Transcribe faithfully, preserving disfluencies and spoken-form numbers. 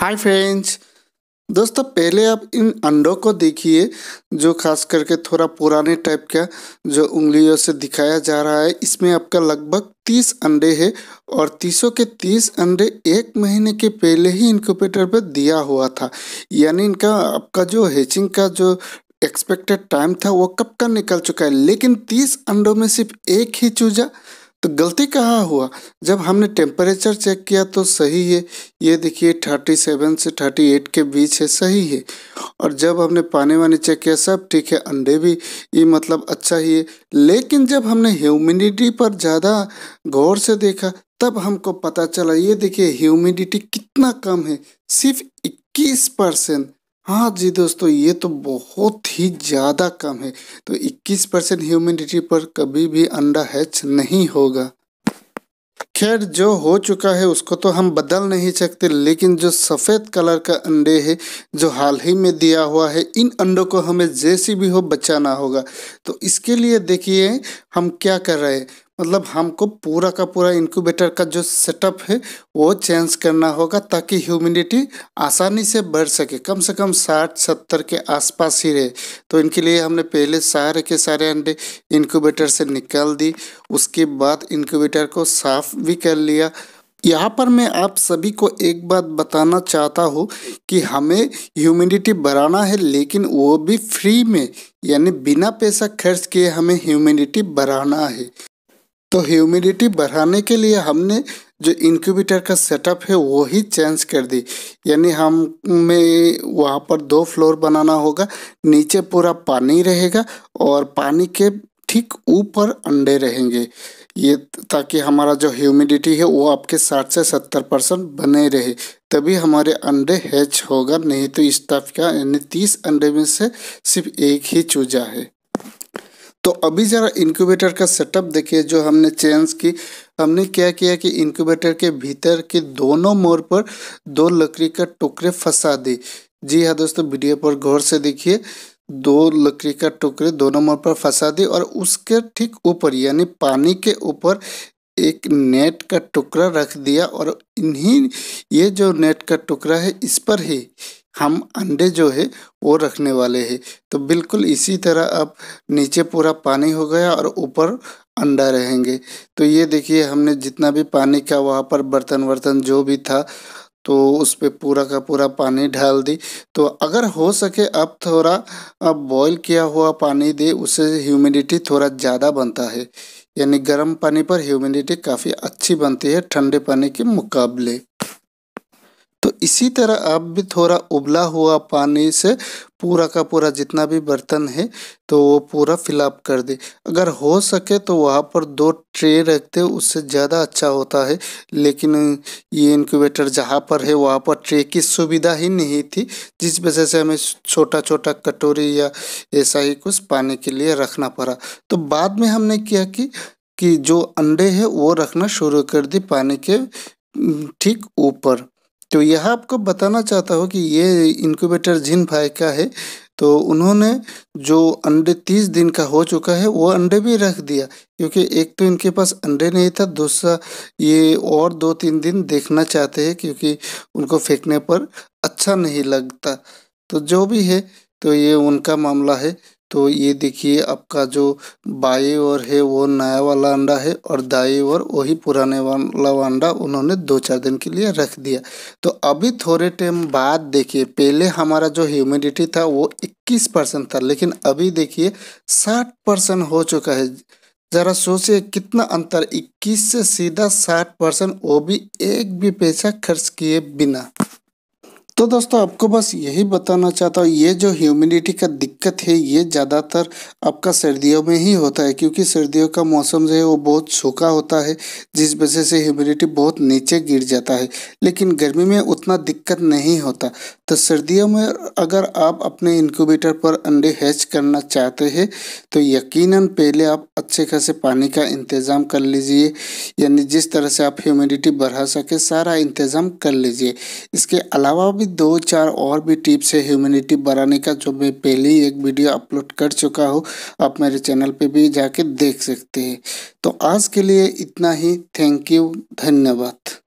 Hi friends, दोस्तों पहले आप इन अंडों को देखिए जो खास करके थोड़ा पुराने टाइप का जो उंगलियों से दिखाया जा रहा है। इसमें आपका लगभग तीस अंडे हैं और तीसों के तीस अंडे एक महीने के पहले ही इनक्यूबेटर पर दिया हुआ था, यानी इनका आपका जो हैचिंग का जो एक्सपेक्टेड टाइम था वो कब का निकल चुका है। लेकिन तीस अंडों में सिर्फ एक ही चूजा, तो गलती कहाँ हुआ? जब हमने टेम्परेचर चेक किया तो सही है, ये देखिए सैंतीस से अड़तीस के बीच है, सही है। और जब हमने पानी वानी चेक किया सब ठीक है, अंडे भी ये मतलब अच्छा ही है। लेकिन जब हमने ह्यूमिडिटी पर ज़्यादा गौर से देखा तब हमको पता चला, ये देखिए ह्यूमिडिटी कितना कम है, सिर्फ इक्कीस परसेंट। हाँ जी दोस्तों, ये तो बहुत ही ज़्यादा कम है। तो इक्कीस परसेंट ह्यूमिडिटी पर कभी भी अंडा हैच नहीं होगा। खैर, जो हो चुका है उसको तो हम बदल नहीं सकते, लेकिन जो सफ़ेद कलर का अंडे है जो हाल ही में दिया हुआ है, इन अंडों को हमें जैसे भी हो बचाना होगा। तो इसके लिए देखिए हम क्या कर रहे हैं, मतलब हमको पूरा का पूरा इनक्यूबेटर का जो सेटअप है वो चेंज करना होगा ताकि ह्यूमिडिटी आसानी से बढ़ सके, कम से कम साठ सत्तर के आसपास ही रहे। तो इनके लिए हमने पहले सारे के सारे अंडे इनक्यूबेटर से निकाल दी, उसके बाद इनक्यूबेटर को साफ़ भी कर लिया। यहाँ पर मैं आप सभी को एक बात बताना चाहता हूँ कि हमें ह्यूमिडिटी बढ़ाना है, लेकिन वो भी फ्री में, यानी बिना पैसा खर्च किए हमें ह्यूमिडिटी बढ़ाना है। तो ह्यूमिडिटी बढ़ाने के लिए हमने जो इनक्यूबेटर का सेटअप है वो ही चेंज कर दी, यानी हम में वहाँ पर दो फ्लोर बनाना होगा, नीचे पूरा पानी रहेगा और पानी के ठीक ऊपर अंडे रहेंगे, ये ताकि हमारा जो ह्यूमिडिटी है वो आपके साठ से सत्तर परसेंट बने रहे, तभी हमारे अंडे हैच होगा। नहीं तो इस टाइप का, यानी तीस अंडे में से सिर्फ एक ही चूजा है। तो अभी ज़रा इनक्यूबेटर का सेटअप देखिए जो हमने चेंज की। हमने क्या किया कि इनक्यूबेटर के भीतर के दोनों मोड़ पर दो लकड़ी का टुकड़े फंसा दी। जी हाँ दोस्तों, वीडियो पर गौर से देखिए, दो लकड़ी का टुकड़े दोनों मोड़ पर फंसा दी और उसके ठीक ऊपर यानी पानी के ऊपर एक नेट का टुकड़ा रख दिया और इन्हीं ये जो नेट का टुकड़ा है इस पर ही हम अंडे जो है वो रखने वाले हैं। तो बिल्कुल इसी तरह अब नीचे पूरा पानी हो गया और ऊपर अंडा रहेंगे। तो ये देखिए हमने जितना भी पानी का वहाँ पर बर्तन वर्तन जो भी था तो उस पर पूरा का पूरा पानी डाल दी। तो अगर हो सके अब थोड़ा अब बॉईल किया हुआ पानी दे, उससे ह्यूमिडिटी थोड़ा ज़्यादा बनता है, यानी गर्म पानी पर ह्यूमिडिटी काफ़ी अच्छी बनती है ठंडे पानी के मुकाबले। तो इसी तरह आप भी थोड़ा उबला हुआ पानी से पूरा का पूरा जितना भी बर्तन है तो वो पूरा फिलअप कर दे। अगर हो सके तो वहाँ पर दो ट्रे रखते उससे ज़्यादा अच्छा होता है, लेकिन ये इनक्यूबेटर जहाँ पर है वहाँ पर ट्रे की सुविधा ही नहीं थी, जिस वजह से हमें छोटा छोटा कटोरी या ऐसा ही कुछ पानी के लिए रखना पड़ा। तो बाद में हमने किया कि, कि जो अंडे हैं वो रखना शुरू कर दी पानी के ठीक ऊपर। तो यह आपको बताना चाहता हूँ कि ये इनक्यूबेटर जिन भाई का है तो उन्होंने जो अंडे तीस दिन का हो चुका है वो अंडे भी रख दिया, क्योंकि एक तो इनके पास अंडे नहीं था, दूसरा ये और दो तीन दिन देखना चाहते हैं क्योंकि उनको फेंकने पर अच्छा नहीं लगता। तो जो भी है तो ये उनका मामला है। तो ये देखिए आपका जो बाई ओर है वो नया वाला अंडा है और दाई ओर वही पुराने वाला अंडा उन्होंने दो चार दिन के लिए रख दिया। तो अभी थोड़े टाइम बाद देखिए, पहले हमारा जो ह्यूमिडिटी था वो इक्कीस परसेंट था, लेकिन अभी देखिए साठ परसेंट हो चुका है। ज़रा सोचिए कितना अंतर, इक्कीस से सीधा साठ परसेंट, वो भी एक भी पैसा खर्च किए बिना। तो दोस्तों आपको बस यही बताना चाहता हूँ, ये जो ह्यूमिडिटी का दिक्कत है ये ज़्यादातर आपका सर्दियों में ही होता है, क्योंकि सर्दियों का मौसम जो है वो बहुत सूखा होता है, जिस वजह से ह्यूमिडिटी बहुत नीचे गिर जाता है। लेकिन गर्मी में उतना दिक्कत नहीं होता। तो सर्दियों में अगर आप अपने इनक्यूबेटर पर अंडे हैच करना चाहते हैं तो यकीनन पहले आप अच्छे खासे पानी का इंतज़ाम कर लीजिए, यानी जिस तरह से आप ह्यूमिडिटी बढ़ा सके सारा इंतज़ाम कर लीजिए। इसके अलावा भी दो चार और भी टिप्स है ह्यूमिडिटी बढ़ाने का, जो मैं पहले ही एक वीडियो अपलोड कर चुका हूँ, आप मेरे चैनल पे भी जाके देख सकते हैं। तो आज के लिए इतना ही, थैंक यू, धन्यवाद।